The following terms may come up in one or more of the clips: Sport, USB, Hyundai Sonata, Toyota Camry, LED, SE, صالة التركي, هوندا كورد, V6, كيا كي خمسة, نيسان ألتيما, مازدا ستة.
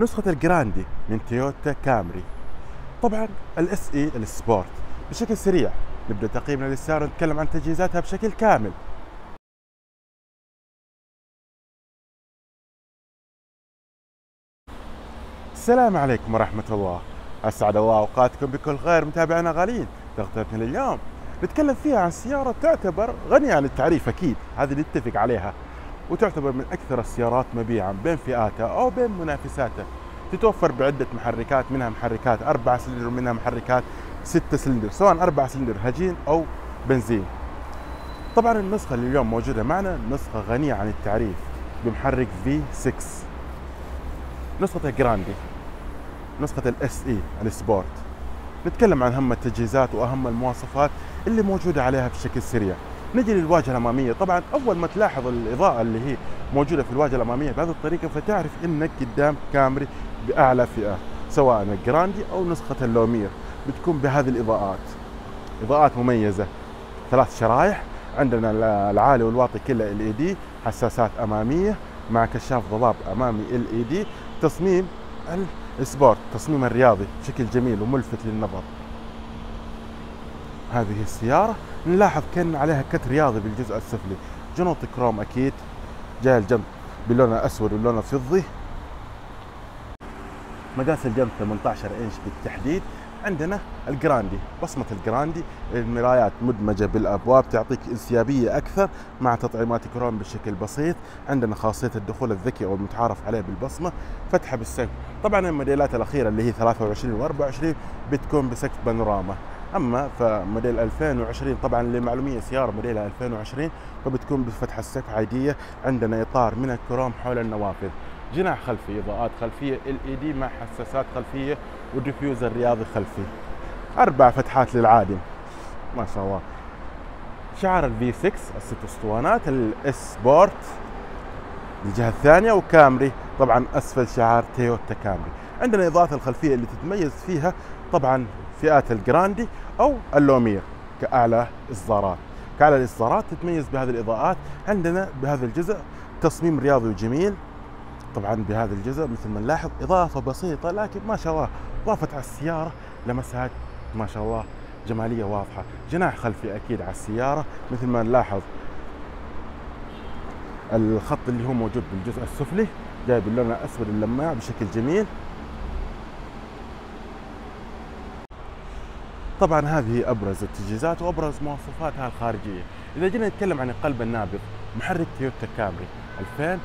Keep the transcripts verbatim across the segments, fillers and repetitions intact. نسخة الجراندي من تويوتا كامري، طبعا الاس اي السبورت. بشكل سريع نبدأ تقييمنا للسيارة ونتكلم عن تجهيزاتها بشكل كامل. السلام عليكم ورحمة الله، أسعد الله أوقاتكم بكل خير متابعينا غاليين. تغطيتنا اليوم نتكلم فيها عن سيارة تعتبر غنية عن التعريف، أكيد هذه نتفق عليها، وتعتبر من أكثر السيارات مبيعا بين فئاتها أو بين منافساتها. تتوفر بعدة محركات، منها محركات أربعة سلندر ومنها محركات ستة سلندر، سواء أربعة سلندر هجين أو بنزين. طبعا النسخة اللي اليوم موجودة معنا نسخة غنية عن التعريف بمحرك في ستة، نسخة جراندي، نسخة الاس اي السبورت. نتكلم عن اهم التجهيزات واهم المواصفات اللي موجوده عليها بشكل سريع. نجي للواجهه الاماميه، طبعا اول ما تلاحظ الاضاءه اللي هي موجوده في الواجهه الاماميه بهذه الطريقه فتعرف انك قدام كامري باعلى فئه، سواء الجراندي او نسخه اللومير، بتكون بهذه الاضاءات. اضاءات مميزه، ثلاث شرائح، عندنا العالي والواطي كله ال إي دي، حساسات اماميه مع كشاف ضباب امامي ال إي دي. تصميم السبورت تصميم الرياضي بشكل جميل وملفت للنظر. هذه السيارة نلاحظ كان عليها كت رياضي بالجزء السفلي، جنوط كروم اكيد، جاي الجنب باللون الاسود واللون الفضي. مقاس الجنب ثمانية عشر انش بالتحديد. عندنا الجراندي، بصمة الجراندي، المرايات مدمجة بالابواب تعطيك انسيابية اكثر مع تطعيمات كروم بشكل بسيط. عندنا خاصية الدخول الذكي او المتعارف عليه بالبصمة، فتحة بالسقف. طبعا الموديلات الاخيرة اللي هي ثلاثة وعشرين وأربعة وعشرين بتكون بسقف بانوراما، اما فموديل ألفين وعشرين طبعا للمعلومية سيارة موديلها ألفين وعشرين فبتكون بفتحة السقف عادية. عندنا اطار من الكروم حول النوافذ، جناح خلفي، اضاءات خلفيه ال إي دي مع حساسات خلفيه وديفيوزر رياضي خلفي، اربع فتحات للعادم ما شاء الله. شعار الفي ستة الست اسطوانات، السبورت الجهه الثانيه، وكامري طبعا اسفل شعار تويوتا كامري. عندنا اضاءه الخلفيه اللي تتميز فيها طبعا فئات الجراندي او اللومير كاعلى اصدارات، كاعلى الاصدارات تتميز بهذه الاضاءات. عندنا بهذا الجزء تصميم رياضي وجميل، طبعا بهذا الجزء مثل ما نلاحظ اضافه بسيطه لكن ما شاء الله ضافت على السياره لمسات ما شاء الله جماليه واضحه. جناح خلفي اكيد على السياره مثل ما نلاحظ، الخط اللي هو موجود بالجزء السفلي جاي باللون الاسود اللماع بشكل جميل. طبعا هذه ابرز التجهيزات وابرز مواصفاتها الخارجيه. اذا جينا نتكلم عن القلب النابض، محرك تويوتا كامري ألفين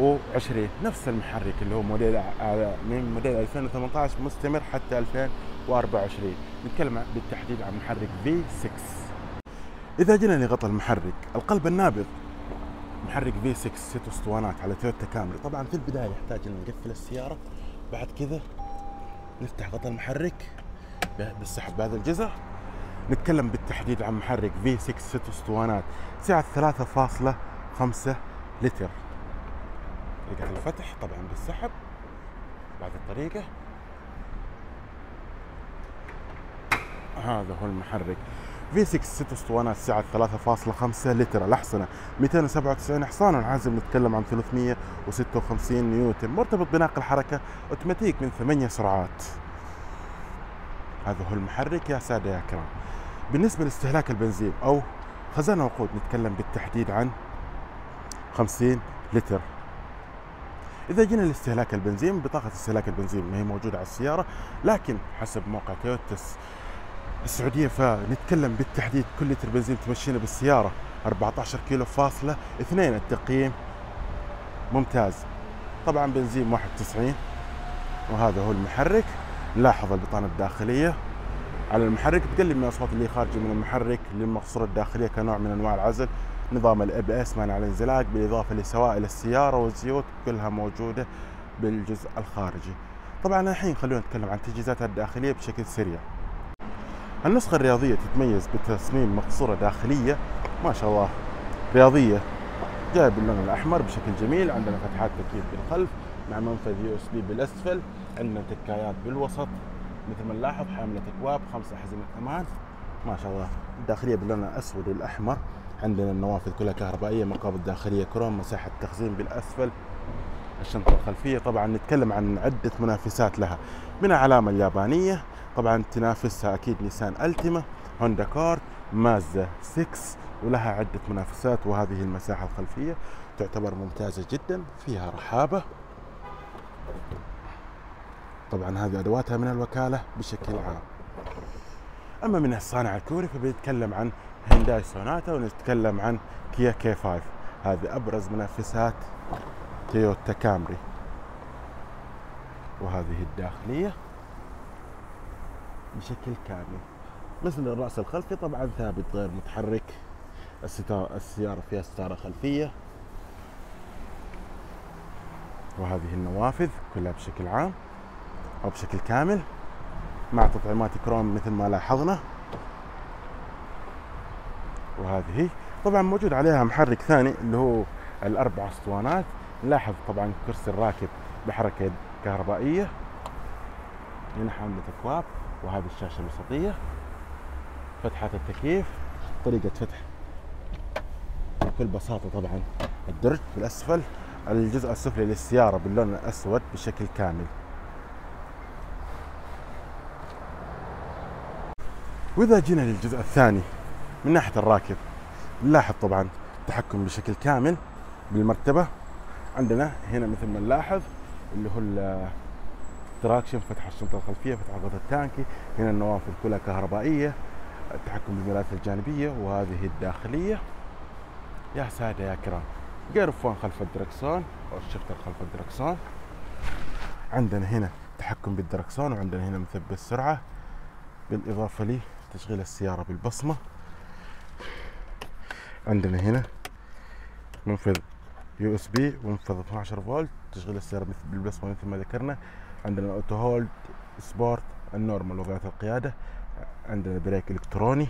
وعشرين، نفس المحرك اللي هو موديل من موديل ألفين وثمانية عشر مستمر حتى ألفين وأربعة وعشرين. نتكلم بالتحديد عن محرك في ستة. اذا جينا لغطى المحرك القلب النابض، محرك في ستة ست اسطوانات على تويوتا كامري. طبعا في البدايه يحتاج ان نقفل السياره، بعد كذا نفتح غطى المحرك بالسحب بهذا الجزء. نتكلم بالتحديد عن محرك في ستة ست اسطوانات، سعه ثلاثة فاصلة خمسة لتر. طريقة الفتح طبعا بالسحب بهذه الطريقة. هذا هو المحرك في ستة ست اسطوانات، سعة ثلاثة فاصلة خمسة لتر، الأحصنة مئتين وسبعة وتسعين حصان، والعزم نتكلم عن ثلاثمئة وستة وخمسين نيوتن، مرتبط بناقل حركة اوتوماتيك من ثمانية سرعات. هذا هو المحرك يا سادة يا كرام. بالنسبة لاستهلاك البنزين أو خزانة وقود نتكلم بالتحديد عن خمسين لتر. إذا جينا لاستهلاك البنزين، بطاقة استهلاك البنزين ما هي موجودة على السيارة، لكن حسب موقع تويوتا السعودية فنتكلم بالتحديد كل لتر بنزين تمشينا بالسيارة أربعة عشر كيلو فاصلة اثنين. التقييم ممتاز. طبعا بنزين واحد وتسعين. وهذا هو المحرك، نلاحظ البطانة الداخلية على المحرك بتقلب من الأصوات اللي خارجة من المحرك للمقصورة الداخلية كنوع من أنواع العزل. نظام الإيه بي إس مانع الانزلاق، بالإضافة لسوائل السيارة والزيوت كلها موجودة بالجزء الخارجي. طبعا الحين خلونا نتكلم عن تجهيزاتها الداخلية بشكل سريع. النسخة الرياضية تتميز بتصميم مقصورة داخلية ما شاء الله رياضية، جاية باللون الأحمر بشكل جميل. عندنا فتحات تكييف بالخلف مع منفذ يو إس بي بالأسفل، عندنا تكايات بالوسط مثل ما نلاحظ، حاملة أكواب، خمسة أحزمة أمان ما شاء الله. الداخلية باللون الأسود والأحمر. عندنا النوافذ كلها كهربائية، مقابض داخلية كروم، مساحة تخزين بالأسفل. الشنطة الخلفية. طبعا نتكلم عن عدة منافسات لها، من العلامة اليابانية طبعا تنافسها أكيد نيسان ألتيما، هوندا كورد، مازدا ستة، ولها عدة منافسات. وهذه المساحة الخلفية تعتبر ممتازة جدا، فيها رحابة. طبعا هذه أدواتها من الوكالة بشكل عام. أما من الصانع الكوري فبيتكلم عن هيونداي سوناتا، ونتكلم عن كيا كي خمسة، هذه أبرز منافسات تويوتا كامري. وهذه الداخلية بشكل كامل، مثل الرأس الخلفي طبعا ثابت غير متحرك. السيارة فيها ستارة خلفية. وهذه النوافذ كلها بشكل عام أو بشكل كامل، مع تطعيمات كروم مثل ما لاحظنا. وهذه طبعا موجود عليها محرك ثاني اللي هو الأربع اسطوانات. نلاحظ طبعا كرسي الراكب بحركة كهربائية. هنا حاملة أكواب. وهذه الشاشة الوسطية، فتحة التكييف، طريقة فتح بكل بساطة. طبعا الدرج في الأسفل، الجزء السفلي للسيارة باللون الأسود بشكل كامل. وإذا جينا للجزء الثاني من ناحية الراكب، نلاحظ طبعا تحكم بشكل كامل بالمرتبة. عندنا هنا مثل ما نلاحظ اللي هو التراكشن، فتح الشنطة الخلفية، فتح غطاء التانكي. هنا النوافذ كلها كهربائية، التحكم بالملاذ الجانبية. وهذه الداخلية. يا سادة يا كرام، قرفان خلف الدركسون أو الشفتر خلف الدركسون. عندنا هنا تحكم بالدركسون، وعندنا هنا مثبت السرعة، بالإضافة لي تشغيل السيارة بالبصمة. عندنا هنا منفذ يو اس بي ومنفذ اثنا عشر فولت، تشغيل السيارة بالبصمة مثل ما ذكرنا. عندنا اوتو هولد، سبورت، النورمال، وضعية القيادة. عندنا بريك الكتروني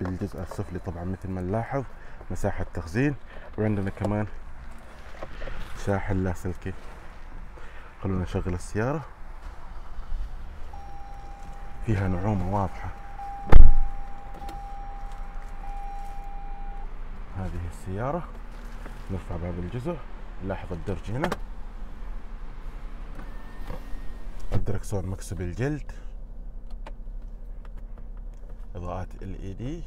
بالجزء السفلي طبعا مثل ما نلاحظ، مساحة تخزين. وعندنا كمان شاحن لاسلكي. خلونا نشغل السيارة. فيها نعومة واضحة. هذه السيارة نرفع باب الجزء، نلاحظ الدرج هنا، الدركسون مكسب الجلد، إضاءات إل إي دي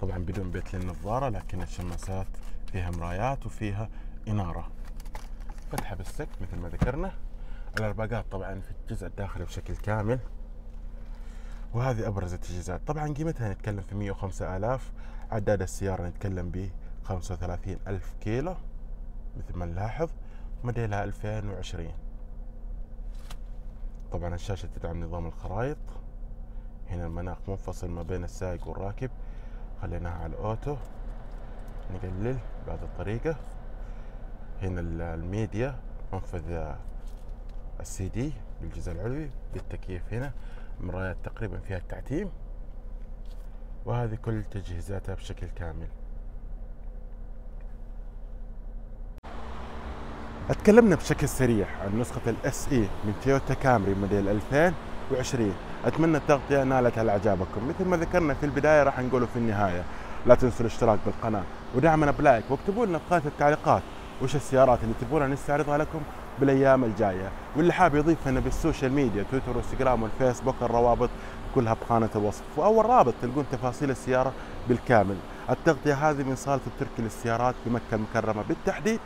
طبعا، بدون بيت للنظارة، لكن الشماسات فيها مرايات وفيها إنارة. فتحة بالسك مثل ما ذكرنا. الأرباقات طبعا في الجزء الداخلي بشكل كامل. وهذه أبرز التجهيزات. طبعا قيمتها نتكلم في مئة وخمسة آلاف، عداد السيارة نتكلم ب خمسة وثلاثين ألف كيلو مثل ما نلاحظ، موديلها ألفين وعشرين. طبعا الشاشة تدعم نظام الخرائط. هنا المناخ منفصل ما بين السائق والراكب، خليناها على الأوتو، نقلل بهذه الطريقة. هنا الميديا، منفذ السي دي بالجزء العلوي، بالتكييف هنا، مرايات تقريبا فيها التعتيم. وهذه كل تجهيزاتها بشكل كامل. اتكلمنا بشكل سريع عن نسخة الاس اي من تويوتا كامري موديل ألفين وعشرين. اتمنى التغطية نالت على اعجابكم. مثل ما ذكرنا في البداية راح نقوله في النهاية، لا تنسوا الاشتراك بالقناة ودعمنا بلايك، واكتبوا لنا في خانة التعليقات وش السيارات اللي تبغونا نستعرضها لكم بالايام الجاية. واللي حاب يضيفنا بالسوشيال ميديا، تويتر وانستغرام والفيسبوك، الروابط كلها بخانة الوصف، واول رابط تلقون تفاصيل السيارة بالكامل. التغطية هذه من صالة التركي للسيارات بمكة المكرمة، بالتحديد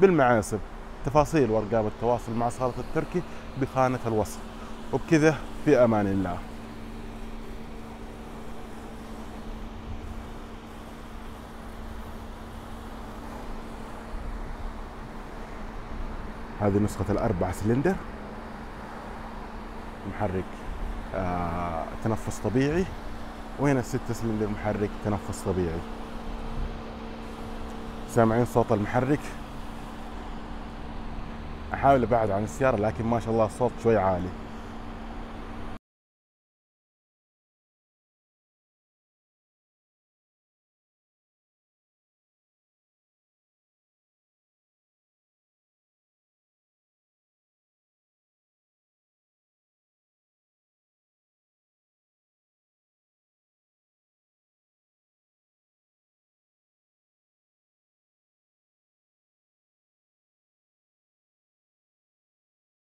بالمعاصب. تفاصيل وارقام التواصل مع صالة التركي بخانة الوصف. وبكذا في امان الله. هذه نسخة الأربع سلندر، محرك آه تنفس طبيعي، وهنا الست سلندر محرك تنفس طبيعي. سامعين صوت المحرك؟ أحاول أبعد عن السيارة لكن ما شاء الله الصوت شوي عالي.